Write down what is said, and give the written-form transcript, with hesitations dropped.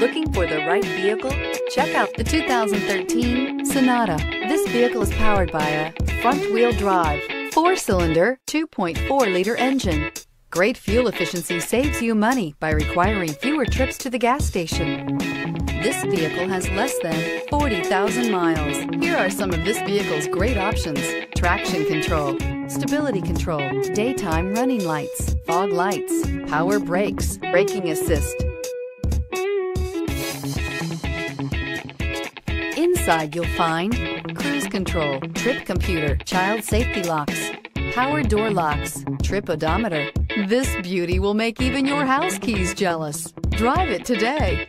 Looking for the right vehicle? Check out the 2013 Sonata. This vehicle is powered by a front-wheel drive, 4-cylinder, 2.4-liter engine. Great fuel efficiency saves you money by requiring fewer trips to the gas station. This vehicle has less than 40,000 miles. Here are some of this vehicle's great options: traction control, stability control, daytime running lights, fog lights, power brakes, braking assist. Inside you'll find cruise control, trip computer, child safety locks, power door locks, trip odometer. This beauty will make even your house keys jealous. Drive it today.